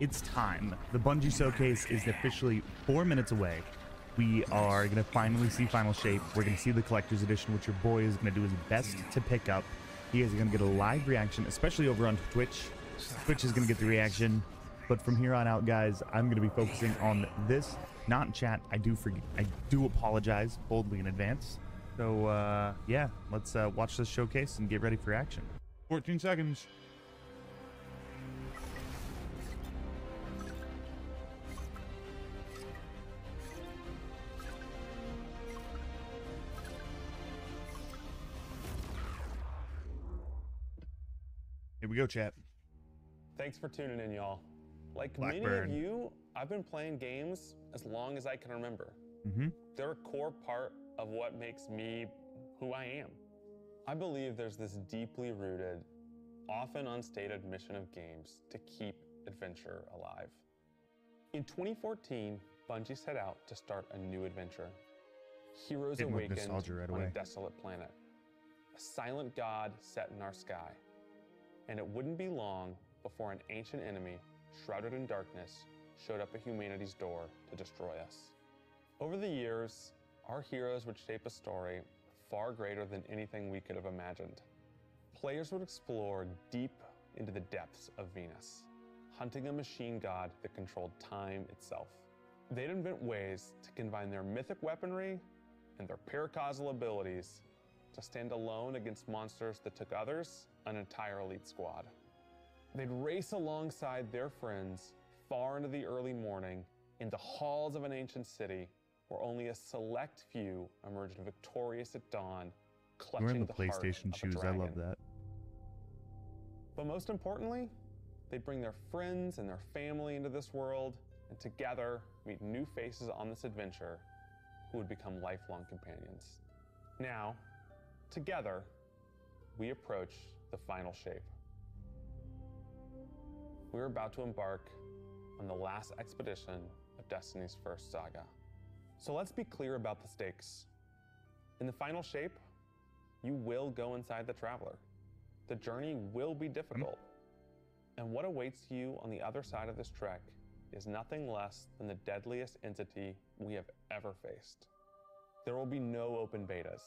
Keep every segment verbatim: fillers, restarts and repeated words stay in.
It's time. The Bungie showcase is officially four minutes away. We are going to finally see Final Shape. We're going to see the Collector's Edition, which your boy is going to do his best to pick up. He is going to get a live reaction, especially over on Twitch. Twitch is going to get the reaction. But from here on out, guys, I'm going to be focusing on this, not in chat. I do forget. I do apologize boldly in advance. So, uh, yeah, let's uh, watch this showcase and get ready for action. fourteen seconds. Here we go, chat. Thanks for tuning in, y'all. Like Blackbird. Many of you, I've been playing games as long as I can remember. Mm-hmm. They're a core part of what makes me who I am. I believe there's this deeply rooted, often unstated mission of games to keep adventure alive. In twenty fourteen, Bungie set out to start a new adventure. Heroes awakened right on away. a desolate planet. A silent god set in our sky. And it wouldn't be long before an ancient enemy, shrouded in darkness, showed up at humanity's door to destroy us. Over the years, our heroes would shape a story far greater than anything we could have imagined. Players would explore deep into the depths of Venus, hunting a machine god that controlled time itself. They'd invent ways to combine their mythic weaponry and their paracausal abilities to stand alone against monsters that took others, an entire elite squad. They'd race alongside their friends far into the early morning into halls of an ancient city where only a select few emerged victorious at dawn, clutching the, the PlayStation shoes. I love that. But most importantly, they'd bring their friends and their family into this world and together meet new faces on this adventure who would become lifelong companions. Now, together, we approach the final shape. We're about to embark on the last expedition of Destiny's first saga. So let's be clear about the stakes. In the final shape, you will go inside the Traveler. The journey will be difficult. And what awaits you on the other side of this trek is nothing less than the deadliest entity we have ever faced. There will be no open betas.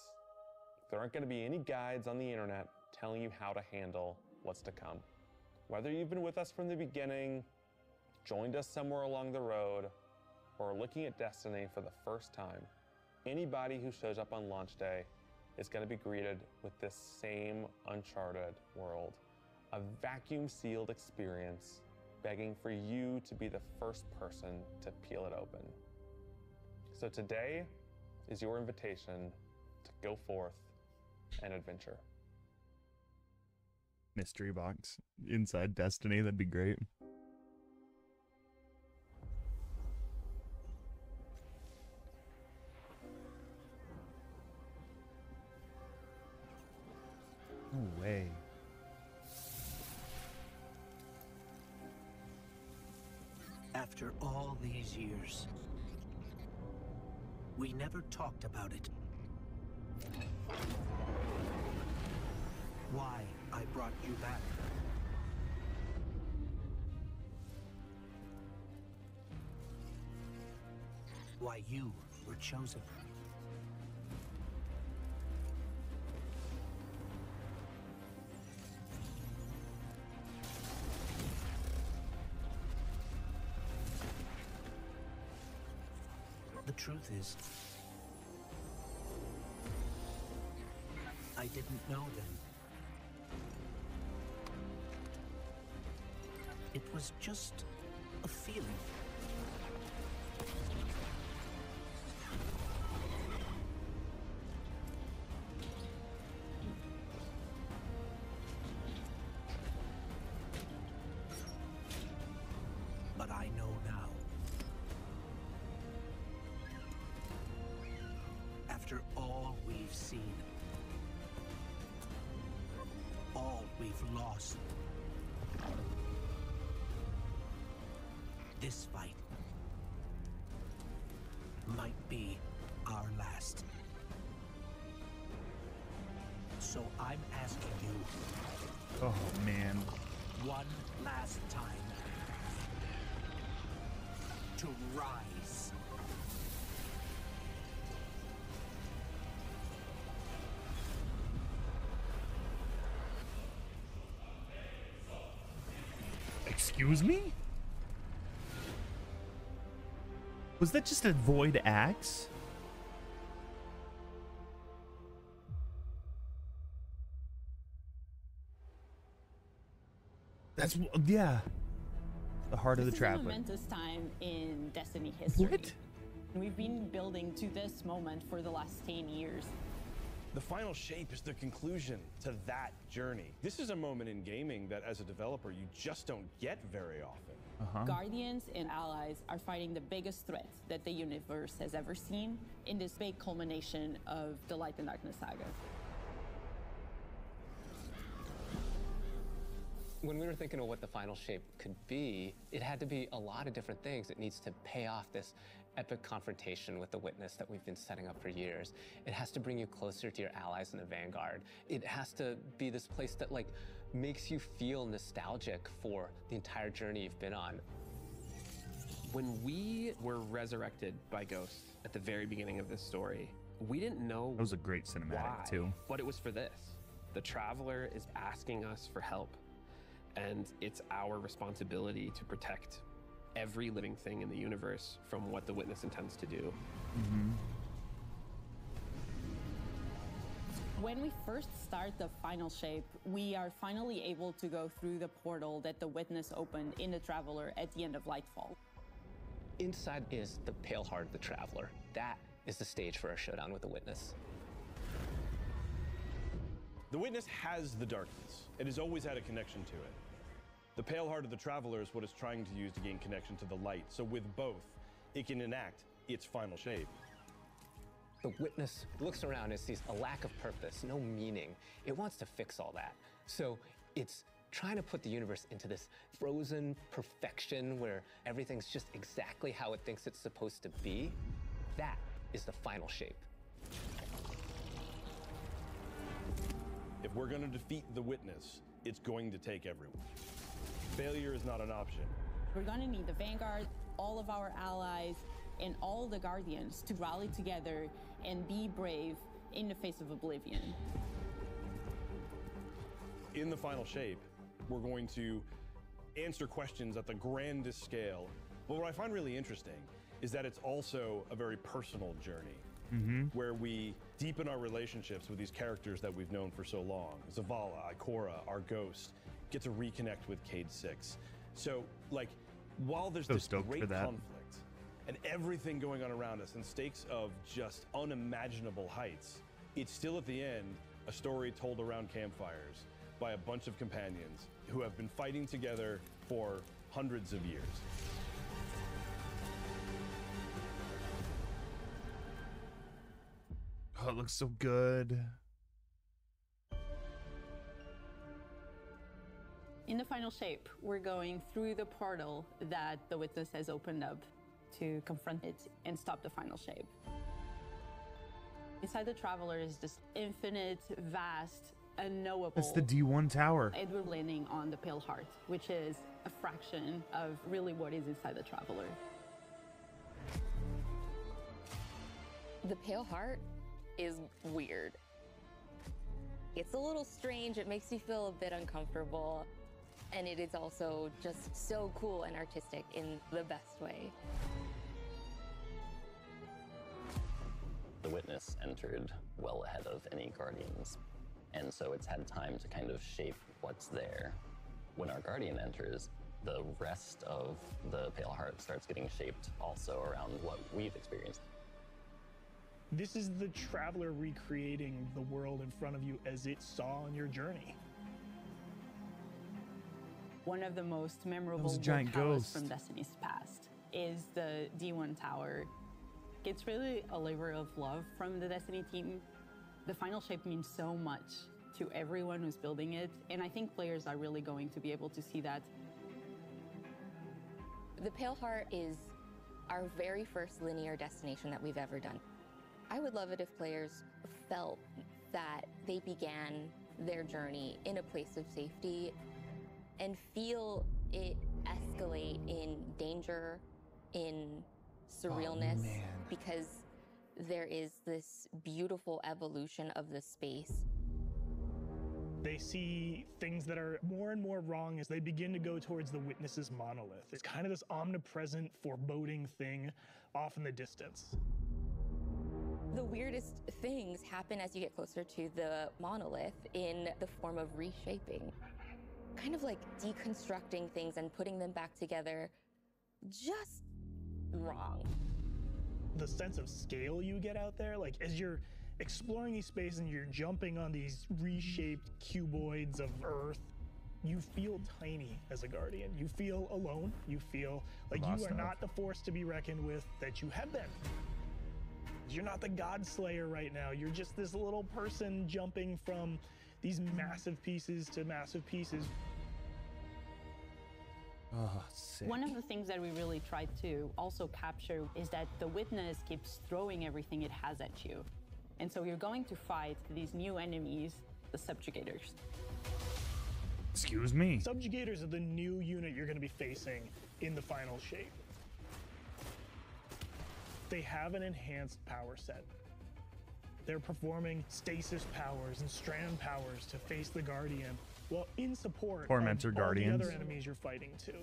There aren't going to be any guides on the internet telling you how to handle what's to come. Whether you've been with us from the beginning, joined us somewhere along the road, or are looking at Destiny for the first time, anybody who shows up on launch day is going to be greeted with this same uncharted world, a vacuum-sealed experience begging for you to be the first person to peel it open. So today is your invitation to go forth and adventure. Mystery box inside Destiny, that'd be great. No way. After all these years, we never talked about it. Why I brought you back. Why you were chosen. The truth is, I didn't know them. It was just a feeling. But I know now. After all we've seen, all we've lost, this fight might be our last. So I'm asking you. Oh man. One last time. to rise. Excuse me? Was that just a void axe? That's, yeah. The heart this of the Traveler. This is a momentous time in Destiny history. What? We've been building to this moment for the last ten years. The final shape is the conclusion to that journey. This is a moment in gaming that, as a developer, you just don't get very often. Uh-huh. Guardians and allies are fighting the biggest threat that the universe has ever seen in this big culmination of the Light and Darkness saga. When we were thinking of what the final shape could be, it had to be a lot of different things. It needs to pay off this epic confrontation with the Witness that we've been setting up for years. It has to bring you closer to your allies in the Vanguard. It has to be this place that, like, makes you feel nostalgic for the entire journey you've been on. When we were resurrected by ghosts at the very beginning of this story, we didn't know. That was a great cinematic why, too. But it was for this. The Traveler is asking us for help. And it's our responsibility to protect every living thing in the universe from what the Witness intends to do. Mm-hmm. When we first start the final shape, we are finally able to go through the portal that the Witness opened in the Traveler at the end of Lightfall. Inside is the Pale Heart of the Traveler. That is the stage for our showdown with the Witness. The Witness has the darkness. It has always had a connection to it. The Pale Heart of the Traveler is what it's trying to use to gain connection to the light. So with both, it can enact its final shape. The Witness looks around and sees a lack of purpose, no meaning. It wants to fix all that. So it's trying to put the universe into this frozen perfection where everything's just exactly how it thinks it's supposed to be. That is the final shape. If we're going to defeat the Witness, it's going to take everyone. Failure is not an option. We're going to need the Vanguard, all of our allies, and all the Guardians to rally together and be brave in the face of oblivion. In the final shape, we're going to answer questions at the grandest scale. But what I find really interesting is that it's also a very personal journey. Mm-hmm. Where we deepen our relationships with these characters that we've known for so long. Zavala, Ikora, our ghost, get to reconnect with Cayde six. So, like, while there's so this great conflict and everything going on around us and stakes of just unimaginable heights, it's still at the end a story told around campfires by a bunch of companions who have been fighting together for hundreds of years. Oh, it looks so good. In the final shape, we're going through the portal that the Witness has opened up to confront it and stop the final shape. Inside the Traveler is this infinite, vast, unknowable. That's the D one tower. And we're landing on the Pale Heart, which is a fraction of really what is inside the Traveler. The Pale Heart is weird. It's a little strange, it makes you feel a bit uncomfortable, and it is also just so cool and artistic in the best way. The Witness entered well ahead of any Guardians, and so it's had time to kind of shape what's there. When our Guardian enters, the rest of the Pale Heart starts getting shaped also around what we've experienced. This is the Traveler recreating the world in front of you as it saw on your journey. One of the most memorable towers from Destiny's past is the D one tower. It's really a labor of love from the Destiny team. The final shape means so much to everyone who's building it, and I think players are really going to be able to see that. The Pale Heart is our very first linear destination that we've ever done. I would love it if players felt that they began their journey in a place of safety and feel it escalate in danger in surrealness, oh, because there is this beautiful evolution of the space. They see things that are more and more wrong as they begin to go towards the Witness's monolith. It's kind of this omnipresent, foreboding thing off in the distance. The weirdest things happen as you get closer to the monolith in the form of reshaping. Kind of like deconstructing things and putting them back together, just wrong. The sense of scale you get out there, like as you're exploring these spaces and you're jumping on these reshaped cuboids of Earth, you feel tiny as a Guardian. You feel alone. You feel like you are not the force to be reckoned with that you have been. You're not the God Slayer right now. You're just this little person jumping from these massive pieces to massive pieces. Oh, sick. One of the things that we really try to also capture is that the Witness keeps throwing everything it has at you. And so you're going to fight these new enemies, the Subjugators. Excuse me. Subjugators are the new unit you're going to be facing in the Final Shape. They have an enhanced power set. They're performing stasis powers and strand powers to face the Guardian, well, in support Tormentor of Guardians. All the other enemies you're fighting too.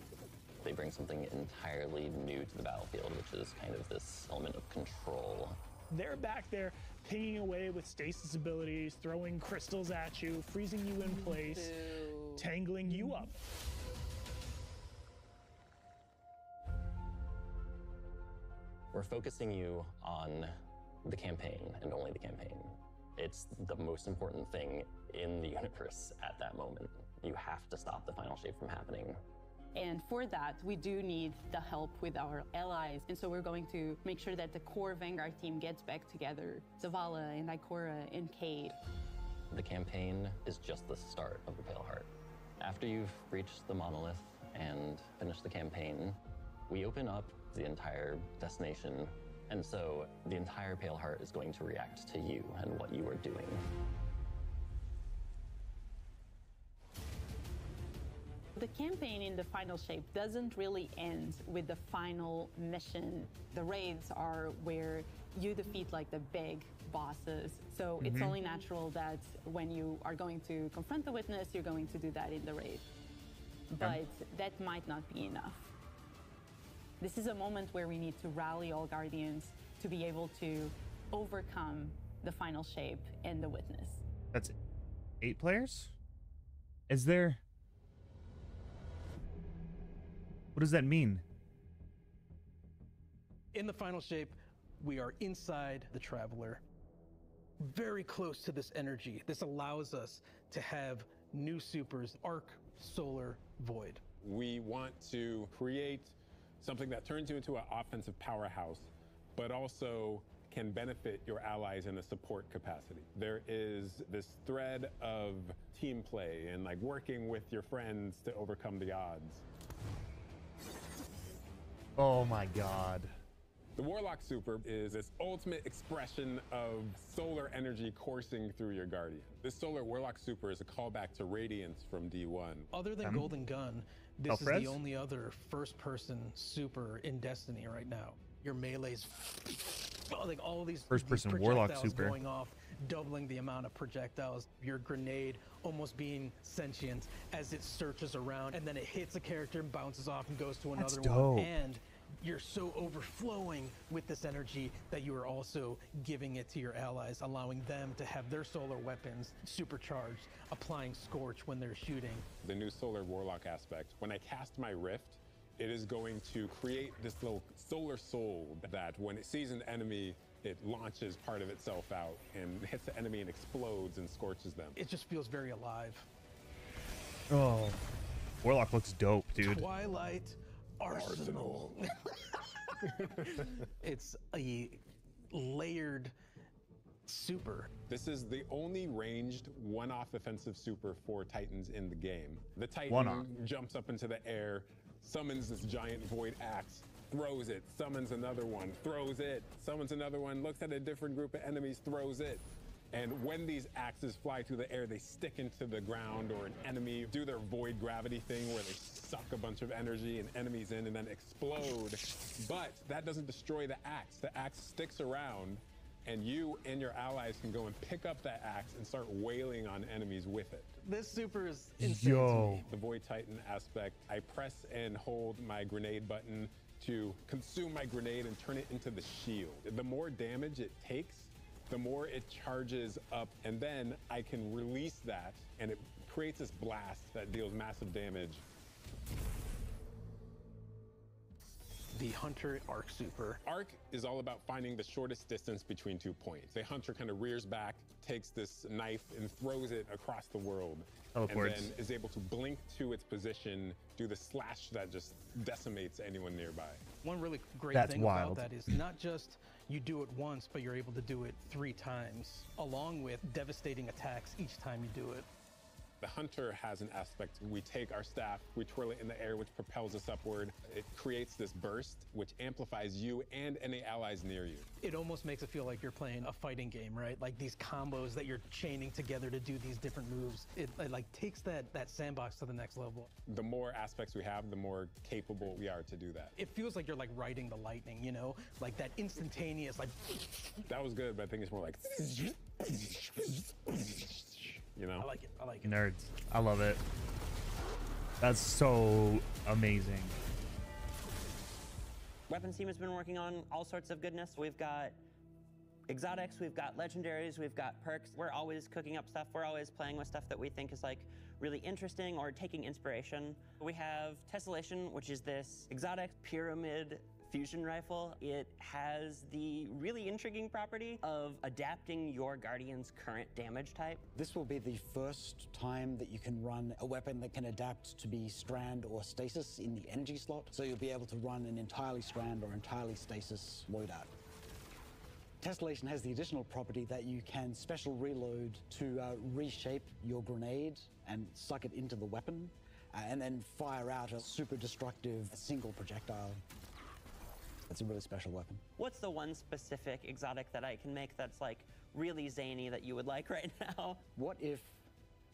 They bring something entirely new to the battlefield, which is kind of this element of control. They're back there pinging away with stasis abilities, throwing crystals at you, freezing you in place, Ew. Tangling you up. We're focusing you on the campaign and only the campaign. It's the most important thing in the universe at that moment. You have to stop the Final Shape from happening. And for that, we do need the help with our allies. And so we're going to make sure that the core Vanguard team gets back together. Zavala and Ikora and Cayde. The campaign is just the start of the Pale Heart. After you've reached the monolith and finished the campaign, we open up the entire destination. And so the entire Pale Heart is going to react to you and what you are doing. The campaign in the Final Shape doesn't really end with the final mission. The raids are where you defeat like the big bosses. So mm-hmm. it's only natural that when you are going to confront the Witness, you're going to do that in the raid. Okay. But that might not be enough. This is a moment where we need to rally all Guardians to be able to overcome the Final Shape and the Witness. That's eight players? Is there... What does that mean? In the Final Shape, we are inside the Traveler, very close to this energy. This allows us to have new supers, Arc, Solar, Void. We want to create something that turns you into an offensive powerhouse, but also can benefit your allies in a support capacity. There is this thread of team play and like working with your friends to overcome the odds. Oh my God. The Warlock Super is this ultimate expression of solar energy coursing throrour Guardian. This solar Warlock Super is a callback to Radiance from D one. Other than um, Golden Gun, this Alfreds? Is the only other first-person super in Destiny right now. Your melees, like all these first-person Warlock Super going off, doubling the amount of projectiles. Your grenade almost being sentient as it searches around, and then it hits a character and bounces off and goes to another one. And you're so overflowing with this energy that you are also giving it to your allies, allowing them to have their solar weapons supercharged, applying Scorch when they're shooting. The new solar Warlock aspect, when I cast my Rift, it is going to create this little solar soul that when it sees an enemy, it launches part of itself out and hits the enemy and explodes and scorches them. It just feels very alive. Oh, Warlock looks dope, dude. Twilight Arsenal. Arsenal. It's a layered super. This is the only ranged one-off offensive super for Titans in the game. The Titan jumps up into the air, summons this giant void axe, throws it, summons another one, throws it, summons another one, looks at a different group of enemies, throws it. And when these axes fly through the air, they stick into the ground or an enemy, do their void gravity thing where they suck a bunch of energy and enemies in and then explode. But that doesn't destroy the axe. The axe sticks around, and you and your allies can go and pick up that axe and start wailing on enemies with it. This super is insane. Yo. The Void Titan aspect, I press and hold my grenade button to consume my grenade and turn it into the shield. The more damage it takes, the more it charges up, and then I can release that, and it creates this blast that deals massive damage. The Hunter Arc Super. Arc is all about finding the shortest distance between two points. The Hunter kind of rears back, takes this knife and throws it across the world. Teleports. And then is able to blink to its position, do the slash that just decimates anyone nearby. One really great That's thing wild. about that is not just you do it once, but you're able to do it three times, along with devastating attacks each time you do it. The Hunter has an aspect. We take our staff, we twirl it in the air, which propels us upward. It creates this burst, which amplifies you and any allies near you. It almost makes it feel like you're playing a fighting game, right? Like these combos that you're chaining together to do these different moves. It, it like takes that, that sandbox to the next level. The more aspects we have, the more capable we are to do that. It feels like you're like riding the lightning, you know? Like that instantaneous, like. That was good, but I think it's more like. You know? I like it. I like it. Nerds. I love it. That's so amazing. Weapons team has been working on all sorts of goodness. We've got exotics, we've got legendaries, we've got perks. We're always cooking up stuff. We're always playing with stuff that we think is like really interesting or taking inspiration. We have Tessellation, which is this exotic pyramid fusion rifle. It has the really intriguing property of adapting your Guardian's current damage type. This will be the first time that you can run a weapon that can adapt to be strand or stasis in the energy slot. So you'll be able to run an entirely strand or entirely stasis loadout. Tessellation has the additional property that you can special reload to uh, reshape your grenade and suck it into the weapon uh, and then fire out a super destructive single projectile. It's a really special weapon. What's the one specific exotic that I can make that's like really zany that you would like right now? What if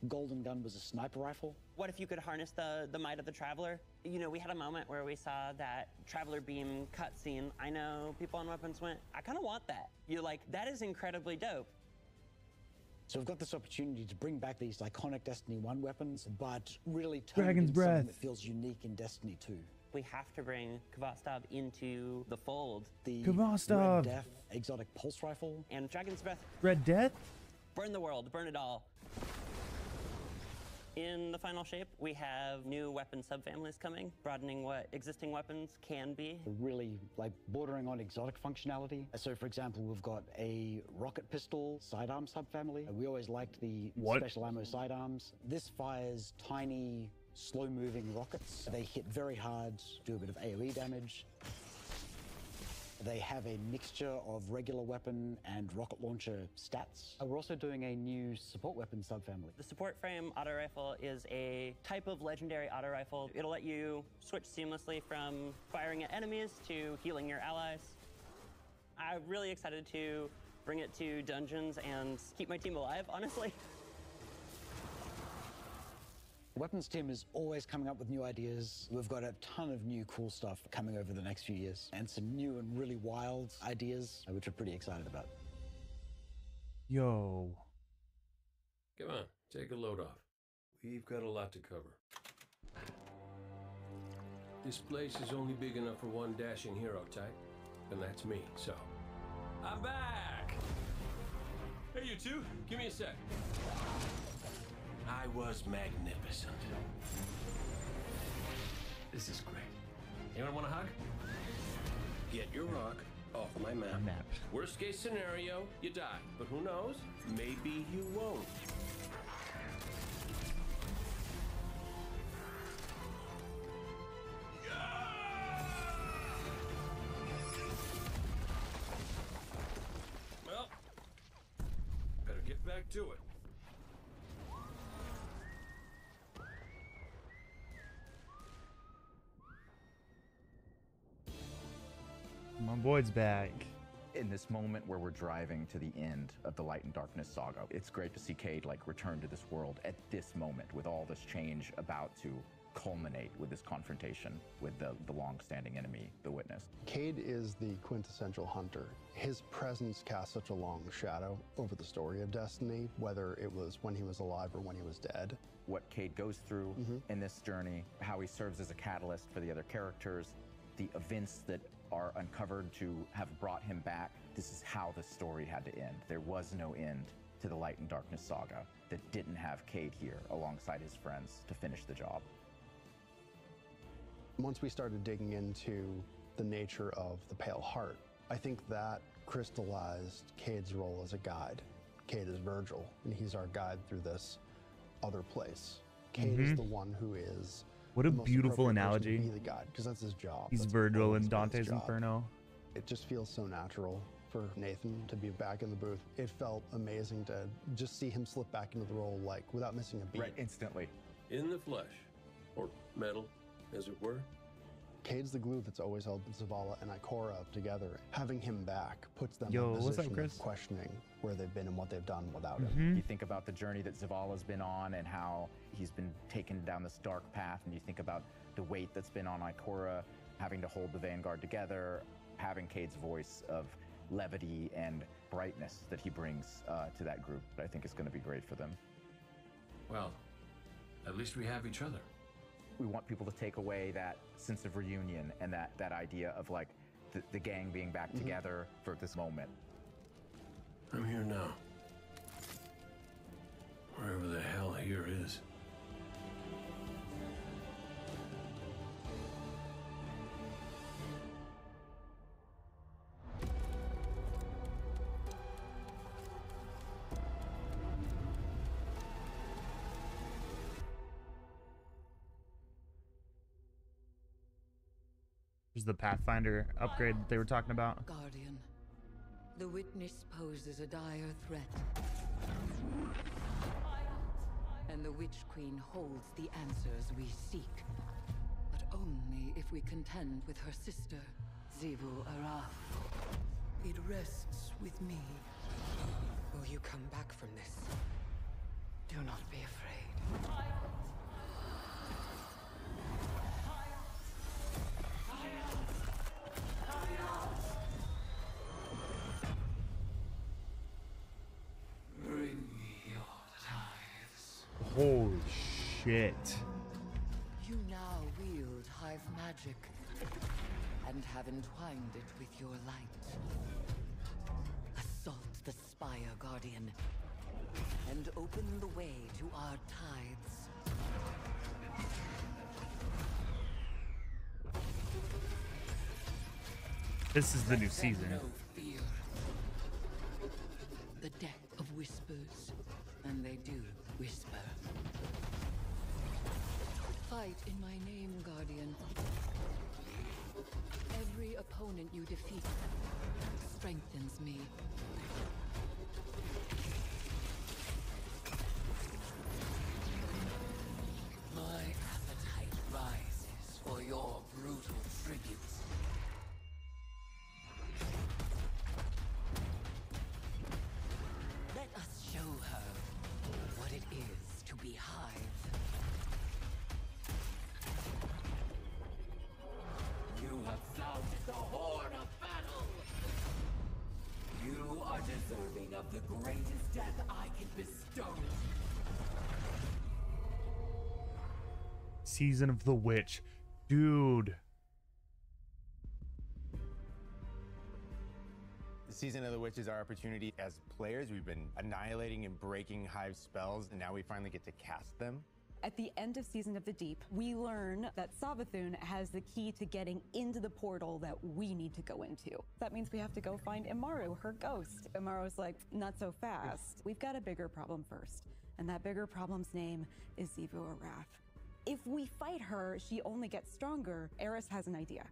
Golden Gun was a sniper rifle? What if you could harness the, the might of the Traveler? You know, we had a moment where we saw that Traveler beam cutscene. I know people on Weapons went, I kind of want that. You're like, that is incredibly dope. So we've got this opportunity to bring back these iconic Destiny one weapons, but really turn Dragon's Breath something that feels unique in Destiny two. We have to bring Khvostov into the fold. The Khvostov. Red Death exotic pulse rifle and Dragon's Breath. Red Death? Burn the world, burn it all. In the Final Shape, we have new weapon subfamilies coming, broadening what existing weapons can be. Really, like, bordering on exotic functionality. So, for example, we've got a rocket pistol sidearm subfamily. We always liked the what? special ammo sidearms. This fires tiny, slow-moving rockets. They hit very hard, do a bit of AoE damage. They have a mixture of regular weapon and rocket launcher stats. We're also doing a new support weapon subfamily. The support frame auto rifle is a type of legendary auto rifle. It'll let you switch seamlessly from firing at enemies to healing your allies. I'm really excited to bring it to dungeons and keep my team alive, honestly. The weapons team is always coming up with new ideas. We've got a ton of new cool stuff coming over the next few years and some new and really wild ideas, which we're pretty excited about. Yo. Come on, take a load off. We've got a lot to cover. This place is only big enough for one dashing hero type, and that's me, so. I'm back! Hey, you two, give me a sec. I was magnificent. This is great. Anyone want a hug? Get your rock off my map. map. Worst case scenario, you die. But who knows? Maybe you won't. Well, better get back to it. My boy's back. in this moment where we're driving to the end of the Light and Darkness saga. It's great to see Cayde like return to this world at this moment with all this change about to culminate with this confrontation with the, the long-standing enemy, the Witness. Cayde is the quintessential hunter. His presence casts such a long shadow over the story of Destiny, whether it was when he was alive or when he was dead. What Cayde goes through mm-hmm. in this journey, how he serves as a catalyst for the other characters, the events that are uncovered to have brought him back. This is how the story had to end. There was no end to the Light and Darkness saga that didn't have Cayde here alongside his friends to finish the job. Once we started digging into the nature of the Pale Heart, I think that crystallized Cade's role as a guide. Cayde is Virgil, and he's our guide through this other place. Cayde mm-hmm. is the one who is What a beautiful analogy. He's the guide, because that's his job. He's that's Virgil in Dante's Inferno. It just feels so natural for Nathan to be back in the booth. It felt amazing to just see him slip back into the role, like, without missing a beat. Right, instantly. In the flesh, or metal, as it were. Cade's the glue that's always held Zavala and Ikora together. Having him back puts them Yo, in a position up, of questioning where they've been and what they've done without mm-hmm. him. You think about the journey that Zavala's been on and how he's been taken down this dark path, and you think about the weight that's been on Ikora, having to hold the Vanguard together, having Cade's voice of levity and brightness that he brings uh, to that group, I think is going to be great for them. Well, at least we have each other. We want people to take away that sense of reunion and that, that idea of like the, the gang being back mm-hmm. together for this moment. I'm here now. Wherever the hell here is. The Pathfinder upgrade that they were talking about. Guardian, the Witness poses a dire threat, and the Witch Queen holds the answers we seek, but only if we contend with her sister, Zivu Araf. It rests with me. Will you come back from this? Do not be afraid. Holy shit. You now wield hive magic and have entwined it with your light. Assault the Spire, Guardian, and open the way to our tides. This is the new season. No fear. The Deck of Whispers, and they do whisper. Fight in my name, Guardian. Every opponent you defeat strengthens me. My appetite rises for your brutal tributes. It is to be Hive. You have sounded the horn of battle. You are deserving of the greatest death I can bestow. Season of the Witch, dude. Season of the Witch is our opportunity as players. We've been annihilating and breaking Hive spells, and now we finally get to cast them. At the end of Season of the Deep, we learn that Savathun has the key to getting into the portal that we need to go into. That means we have to go find Imaru, her ghost. Imaru's like, not so fast. We've got a bigger problem first, and that bigger problem's name is Zivu Araf. If we fight her, she only gets stronger. Eris has an idea.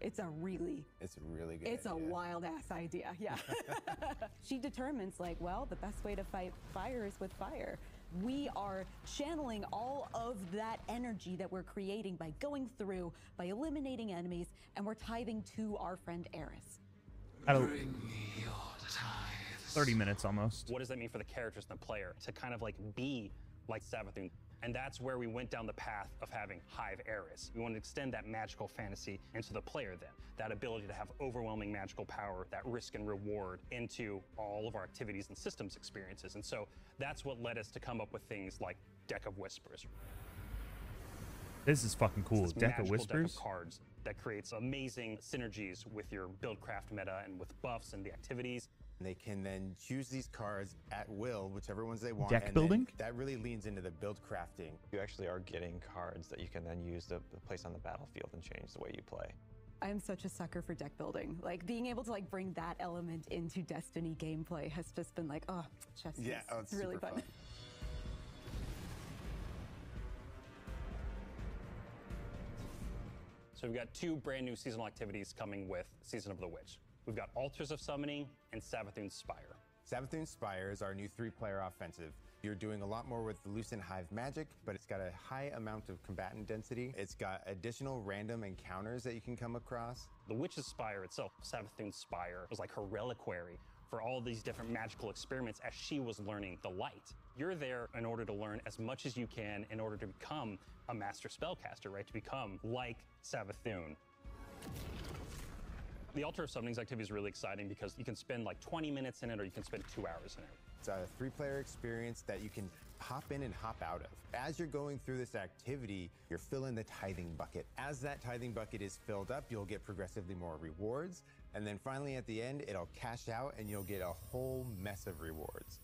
It's a really, it's a really good It's idea. A wild ass idea, yeah. She determines like, well, the best way to fight fire is with fire. We are channeling all of that energy that we're creating by going through, by eliminating enemies, and we're tithing to our friend Eris. I don't, thirty minutes almost. What does that mean for the characters and the player to kind of like be like Savathun? And that's where we went down the path of having Hive Eris. We want to extend that magical fantasy into the player then. That ability to have overwhelming magical power, that risk and reward into all of our activities and systems experiences. And so that's what led us to come up with things like Deck of Whispers. This is fucking cool. This Deck of Whispers? Deck of cards that creates amazing synergies with your buildcraft meta and with buffs and the activities. They can then choose these cards at will, whichever ones they want. Deck and building? That really leans into the build crafting. You actually are getting cards that you can then use to place on the battlefield and change the way you play. I am such a sucker for deck building. Like being able to like bring that element into Destiny gameplay has just been like, oh, chess is yeah, oh, it's really fun. fun. So we've got two brand new seasonal activities coming with Season of the Witch. We've got Altars of Summoning and Savathun's Spire. Savathun's Spire is our new three-player offensive. You're doing a lot more with the Lucent Hive magic, but it's got a high amount of combatant density. It's got additional random encounters that you can come across. The Witch's Spire itself, Savathun's Spire, was like her reliquary for all these different magical experiments as she was learning the light. You're there in order to learn as much as you can in order to become a master spellcaster, right? To become like Savathun. The Altar of Summoning's activity is really exciting because you can spend like twenty minutes in it or you can spend two hours in it. It's a three-player experience that you can hop in and hop out of. As you're going through this activity, you're filling the tithing bucket. As that tithing bucket is filled up, you'll get progressively more rewards. And then finally at the end, it'll cash out and you'll get a whole mess of rewards.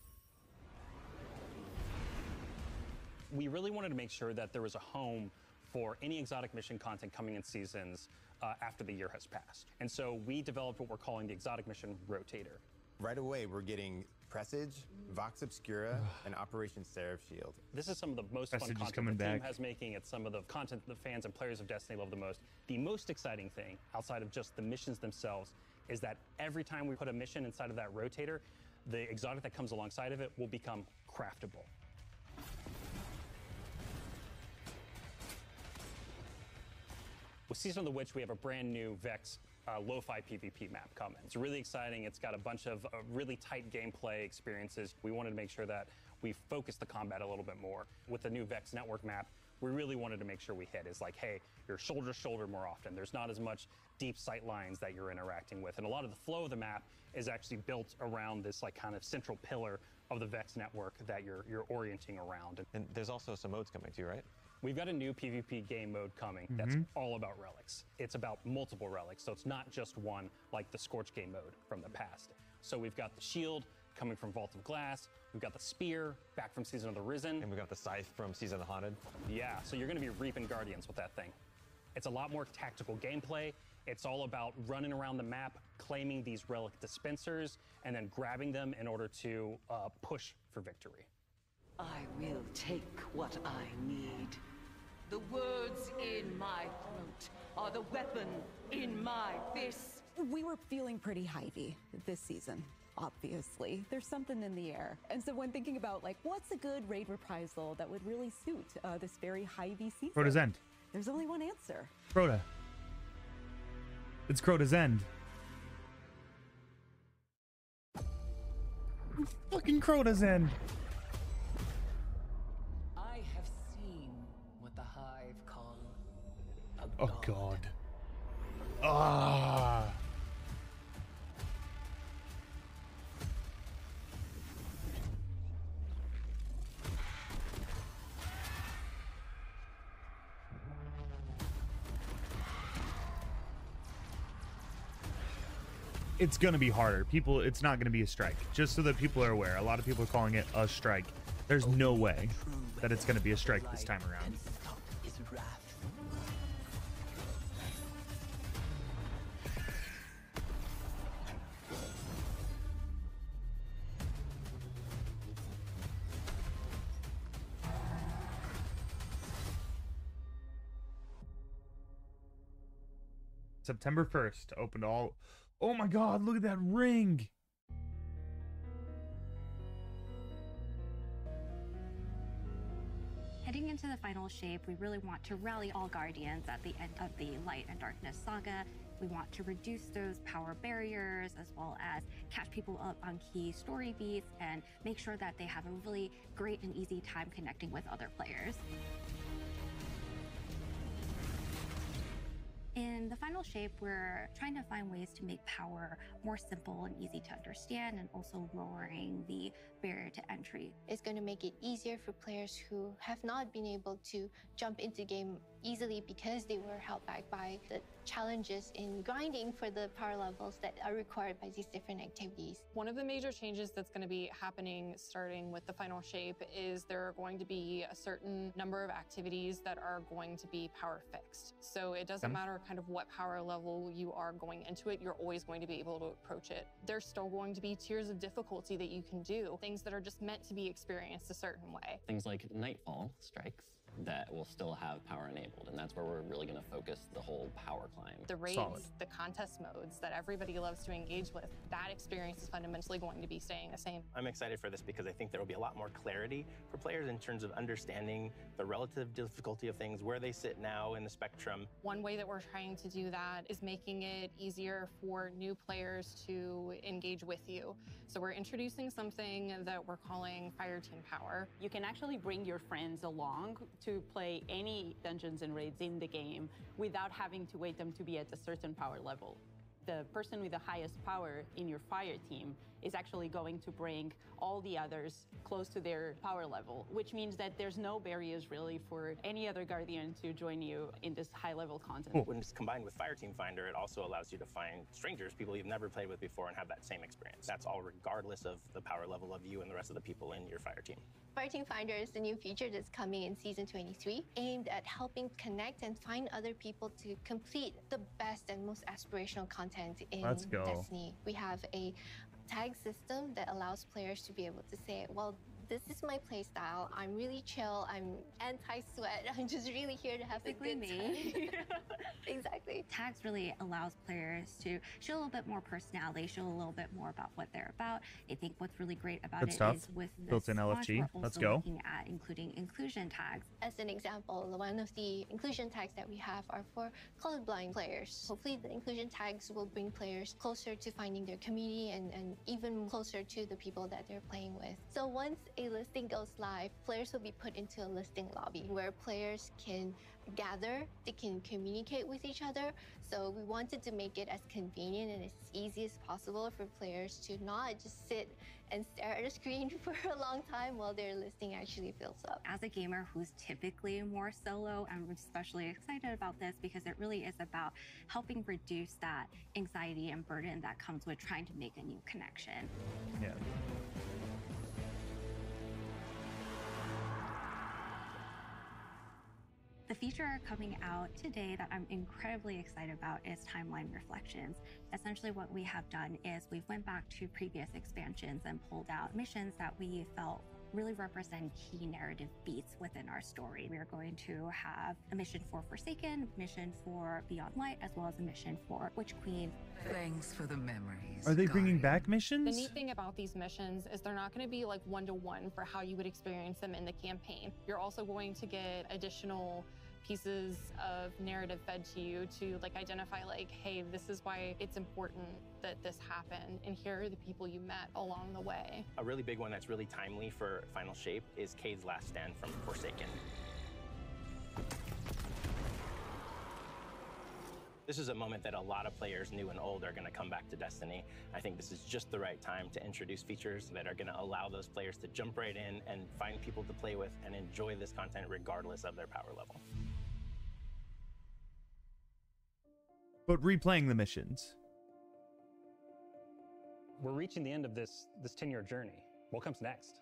We really wanted to make sure that there was a home for any exotic mission content coming in seasons Uh, after the year has passed. And so we developed what we're calling the Exotic Mission Rotator. Right away, we're getting Presage, Vox Obscura, and Operation Seraph Shield. This is some of the most Presage fun content the back. team has making. It's some of the content the fans and players of Destiny love the most. The most exciting thing, outside of just the missions themselves, is that every time we put a mission inside of that rotator, the exotic that comes alongside of it will become craftable. With Season of the Witch, we have a brand new Vex uh, lo-fi PvP map coming. It's really exciting. It's got a bunch of uh, really tight gameplay experiences. We wanted to make sure that we focused the combat a little bit more. With the new Vex network map, we really wanted to make sure we hit is like, hey, you're shoulder to shoulder more often. There's not as much deep sight lines that you're interacting with. And a lot of the flow of the map is actually built around this like kind of central pillar of the Vex network that you're, you're orienting around. And there's also some modes coming too, right? We've got a new PvP game mode coming that's mm-hmm. all about relics. It's about multiple relics, so it's not just one like the Scorch game mode from the past. So we've got the shield coming from Vault of Glass, we've got the spear back from Season of the Risen. And we've got the scythe from Season of the Haunted. Yeah, so you're gonna be reaping Guardians with that thing. It's a lot more tactical gameplay. It's all about running around the map, claiming these relic dispensers, and then grabbing them in order to uh, push for victory. I will take what I need. The words in my throat are the weapon in my fist. We were feeling pretty Hivey this season, obviously. There's something in the air. And so when thinking about, like, what's a good raid reprisal that would really suit uh, this very Hivey season? Crota's End. There's only one answer. Crota. It's Crota's End. It's fucking Crota's End. Oh God. Ah. It's gonna be harder. People, it's not gonna be a strike. Just so that people are aware, a lot of people are calling it a strike. There's no way that it's gonna be a strike this time around. September first opened all. Oh my God, look at that ring. heading into the final shape, we really want to rally all Guardians at the end of the Light and Darkness saga. We want to reduce those power barriers, as well as catch people up on key story beats and make sure that they have a really great and easy time connecting with other players. In the final shape, we're trying to find ways to make power more simple and easy to understand, and also lowering the barrier to entry. It's going to make it easier for players who have not been able to jump into the game easily because they were held back by the challenges in grinding for the power levels that are required by these different activities. One of the major changes that's going to be happening starting with the final shape is there are going to be a certain number of activities that are going to be power fixed. So it doesn't matter kind of what power level you are going into it, you're always going to be able to approach it. There's still going to be tiers of difficulty that you can do, things that are just meant to be experienced a certain way. Things like Nightfall strikes that will still have power enabled, and that's where we're really going to focus the whole power climb. The raids, Solid. The contest modes that everybody loves to engage with, that experience is fundamentally going to be staying the same. I'm excited for this because I think there will be a lot more clarity for players in terms of understanding the relative difficulty of things, where they sit now in the spectrum. One way that we're trying to do that is making it easier for new players to engage with you. So we're introducing something that we're calling Fireteam Power. You can actually bring your friends along to play any dungeons and raids in the game without having to wait them to be at a certain power level. The person with the highest power in your fire team is actually going to bring all the others close to their power level, which means that there's no barriers really for any other Guardian to join you in this high-level content. Cool. When it's combined with Fireteam Finder, it also allows you to find strangers, people you've never played with before, and have that same experience. That's all regardless of the power level of you and the rest of the people in your fire team. Fireteam Finder is the new feature that's coming in Season twenty-three, aimed at helping connect and find other people to complete the best and most aspirational content in Let's go. Destiny. We have a tag system that allows players to be able to say, well, this is my playstyle. I'm really chill. I'm anti-sweat. I'm just really here to have Basically a good me. time. Exactly. Tags really allows players to show a little bit more personality, show a little bit more about what they're about. I think what's really great about good it stuff. is with built-in L F G. Let's go. Looking at including inclusion tags. As an example, one of the inclusion tags that we have are for colorblind players. Hopefully, the inclusion tags will bring players closer to finding their community and and even closer to the people that they're playing with. So once a listing goes live, players will be put into a listing lobby where players can gather, they can communicate with each other. So we wanted to make it as convenient and as easy as possible for players to not just sit and stare at a screen for a long time while their listing actually fills up. As a gamer who's typically more solo, I'm especially excited about this because it really is about helping reduce that anxiety and burden that comes with trying to make a new connection. Yeah. The feature coming out today that I'm incredibly excited about is timeline reflections. Essentially what we have done is we've went back to previous expansions and pulled out missions that we felt really represent key narrative beats within our story. We are going to have a mission for Forsaken, a mission for Beyond Light, as well as a mission for Witch Queen. Thanks for the memories. Are they bringing back missions? The neat thing about these missions is they're not going to be like one-to-one for how you would experience them in the campaign. You're also going to get additional pieces of narrative fed to you to like identify like, hey, this is why it's important that this happened, and here are the people you met along the way. A really big one that's really timely for Final Shape is Cayde's last stand from Forsaken. This is a moment that a lot of players, new and old, are going to come back to Destiny. I think this is just the right time to introduce features that are going to allow those players to jump right in and find people to play with and enjoy this content regardless of their power level. But replaying the missions. We're reaching the end of this this ten-year journey. What comes next?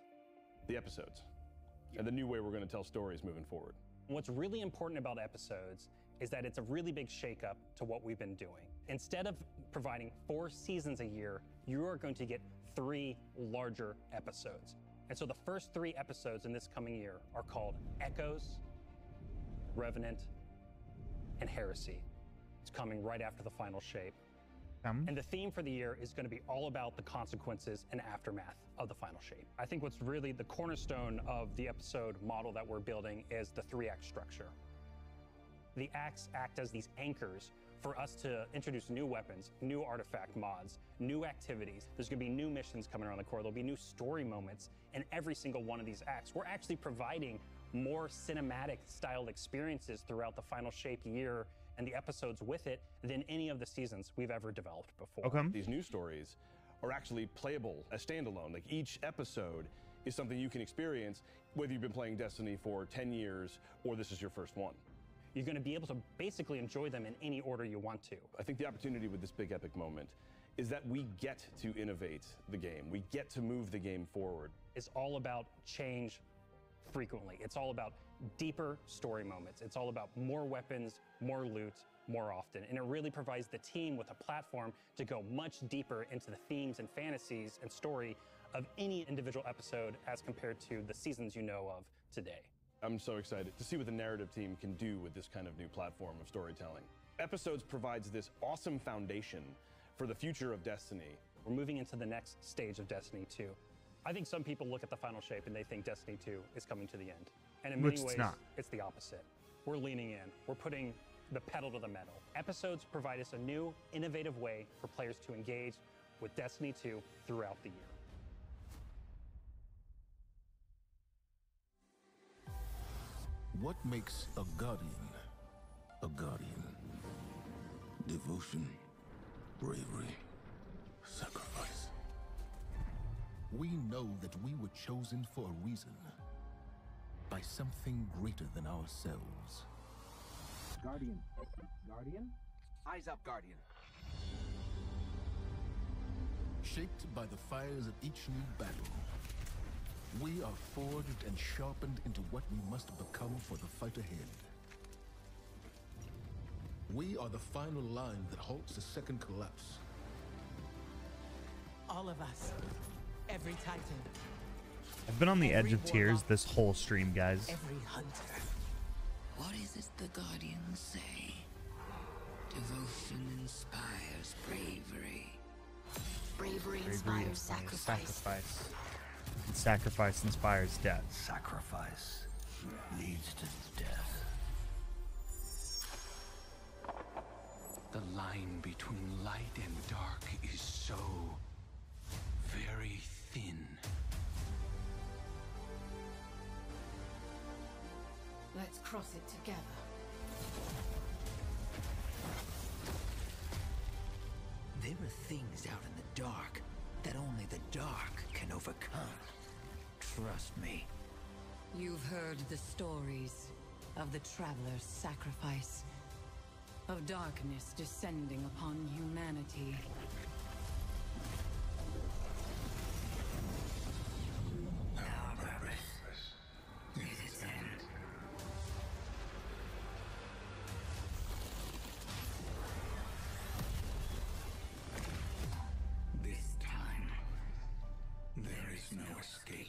The episodes and the new way we're going to tell stories moving forward. What's really important about episodes is that it's a really big shakeup to what we've been doing. Instead of providing four seasons a year, you are going to get three larger episodes. And so the first three episodes in this coming year are called Echoes, Revenant, and Heresy. It's coming right after the Final Shape. Come. And the theme for the year is going to be all about the consequences and aftermath of the Final Shape. I think what's really the cornerstone of the episode model that we're building is the three-act structure. The acts act as these anchors for us to introduce new weapons, new artifact mods, new activities. There's going to be new missions coming around the corner. There'll be new story moments in every single one of these acts. We're actually providing more cinematic-styled experiences throughout the Final Shape year and the episodes with it than any of the seasons we've ever developed before. Okay. These new stories are actually playable as standalone. Like, each episode is something you can experience, whether you've been playing Destiny for ten years or this is your first one. You're going to be able to basically enjoy them in any order you want to. I think the opportunity with this big epic moment is that we get to innovate the game. We get to move the game forward. It's all about change frequently. It's all about deeper story moments. It's all about more weapons, more loot, more often. And it really provides the team with a platform to go much deeper into the themes and fantasies and story of any individual episode as compared to the seasons you know of today. I'm so excited to see what the narrative team can do with this kind of new platform of storytelling. Episodes provides this awesome foundation for the future of Destiny. We're moving into the next stage of Destiny two. I think some people look at the Final Shape and they think Destiny two is coming to the end. And in many ways, it's the opposite. We're leaning in. We're putting the pedal to the metal. Episodes provide us a new, innovative way for players to engage with Destiny two throughout the year. What makes a guardian a guardian? Devotion, bravery, sacrifice. We know that we were chosen for a reason, by something greater than ourselves. Guardian. Guardian? Eyes up, Guardian. Shaped by the fires of each new battle, we are forged and sharpened into what we must become for the fight ahead. We are the final line that halts the second collapse. All of us. Every Titan. I've been on the edge of tears this whole stream, guys. Every hunter. What is it the Guardians say? Devotion inspires bravery. Bravery, bravery inspires, inspires sacrifice. sacrifice. And sacrifice inspires death. Sacrifice leads to death. The line between light and dark is so very thin. Let's cross it together. There are things out in the dark that only the dark can overcome. Trust me. You've heard the stories of the Traveler's sacrifice, of darkness descending upon humanity. Now the breath is its end. No escape.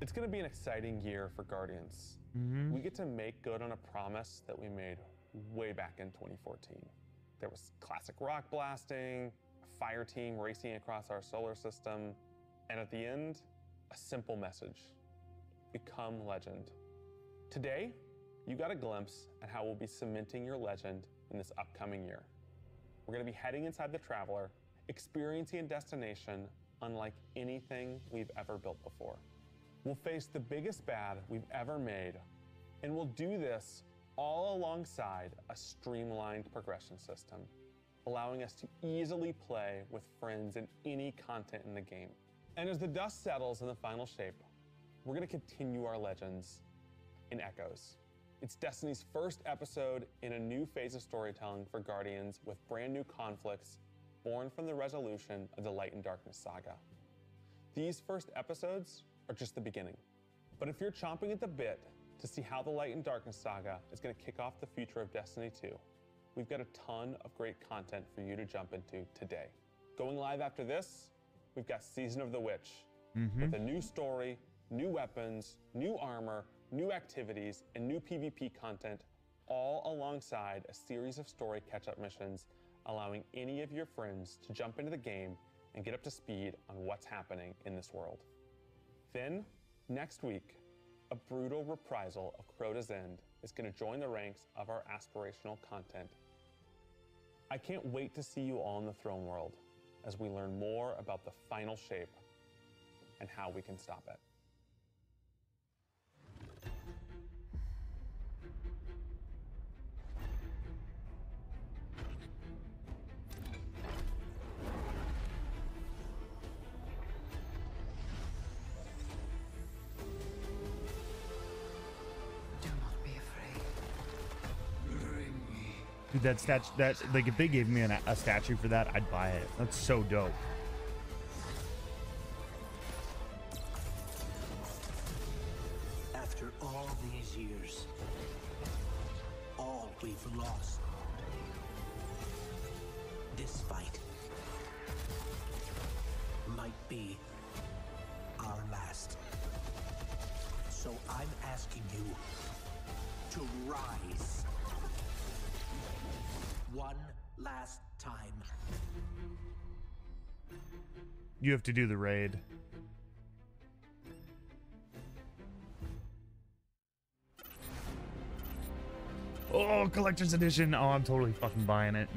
It's going to be an exciting year for Guardians. Mm-hmm. We get to make good on a promise that we made way back in twenty fourteen. There was classic rock blasting, a fire team racing across our solar system, and at the end, a simple message: become legend. Today, you got a glimpse at how we'll be cementing your legend in this upcoming year. We're going to be heading inside the Traveler, experiencing a destination unlike anything we've ever built before. We'll face the biggest bad we've ever made, and we'll do this all alongside a streamlined progression system, allowing us to easily play with friends and any content in the game. And as the dust settles in the Final Shape, we're going to continue our legends in Echoes. It's Destiny's first episode in a new phase of storytelling for Guardians, with brand new conflicts born from the resolution of the Light and Darkness saga. These first episodes are just the beginning. But if you're chomping at the bit to see how the Light and Darkness saga is going to kick off the future of Destiny two, we've got a ton of great content for you to jump into today. Going live after this, we've got Season of the Witch, mm-hmm. with a new story, new weapons, new armor, new activities, and new PvP content, all alongside a series of story catch-up missions, allowing any of your friends to jump into the game and get up to speed on what's happening in this world. Then, next week, a brutal reprisal of Crota's End is going to join the ranks of our aspirational content. I can't wait to see you all in the Throne World as we learn more about the Final Shape and how we can stop it. Dude, that statue, that, like, if they gave me an, a statue for that, I'd buy it. That's so dope. After all these years, all we've lost, this fight might be our last. So I'm asking you to rise. One last time. You have to do the raid. Oh, collector's edition. Oh, I'm totally fucking buying it.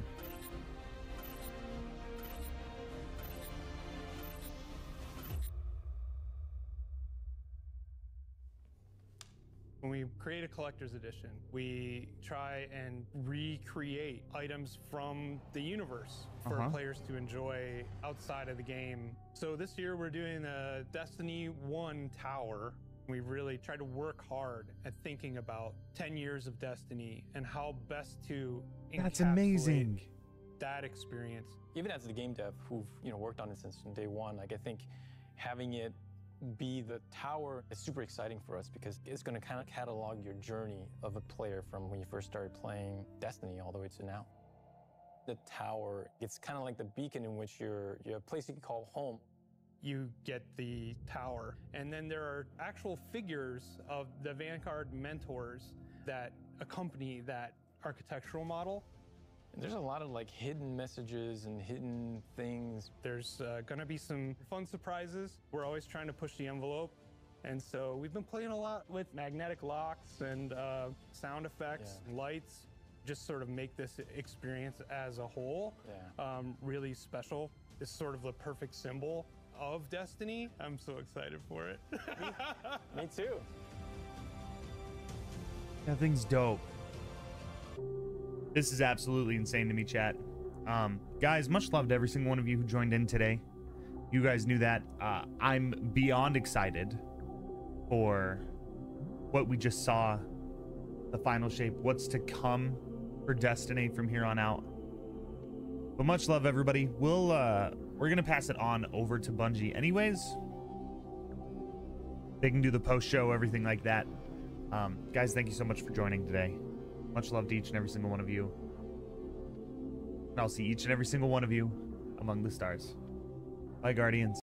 When we create a collector's edition, we try and recreate items from the universe for uh-huh. players to enjoy outside of the game. So this year we're doing a Destiny one tower. We really try to work hard at thinking about ten years of Destiny and how best to encapsulate That's amazing. that experience. Even as the game dev who've you know worked on it since day one, like I think having it be the tower is super exciting for us because it's going to kind of catalog your journey of a player from when you first started playing Destiny all the way to now. The tower, it's kind of like the beacon in which you're, you're a place you can call home. You get the tower, and then there are actual figures of the Vanguard mentors that accompany that architectural model. There's a lot of like hidden messages and hidden things. There's uh, gonna be some fun surprises. We're always trying to push the envelope. And so we've been playing a lot with magnetic locks and uh, sound effects, yeah. lights, just sort of make this experience as a whole yeah. um, really special. It's sort of the perfect symbol of Destiny. I'm so excited for it. Me, me too. That thing's dope. This is absolutely insane to me, chat. Um, guys, much love to every single one of you who joined in today. You guys knew that. Uh, I'm beyond excited for what we just saw, the Final Shape, what's to come for Destiny from here on out. But much love, everybody. We'll, uh, we're gonna pass it on over to Bungie anyways. They can do the post show, everything like that. Um, guys, thank you so much for joining today. Much love to each and every single one of you. And I'll see each and every single one of you among the stars. Bye, Guardians.